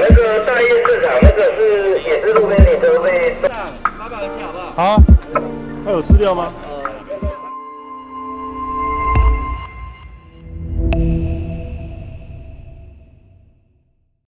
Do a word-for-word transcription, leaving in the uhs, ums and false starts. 那个大业市场那个是也是路边停车位。老板，老板，好不好？好。还有资料吗？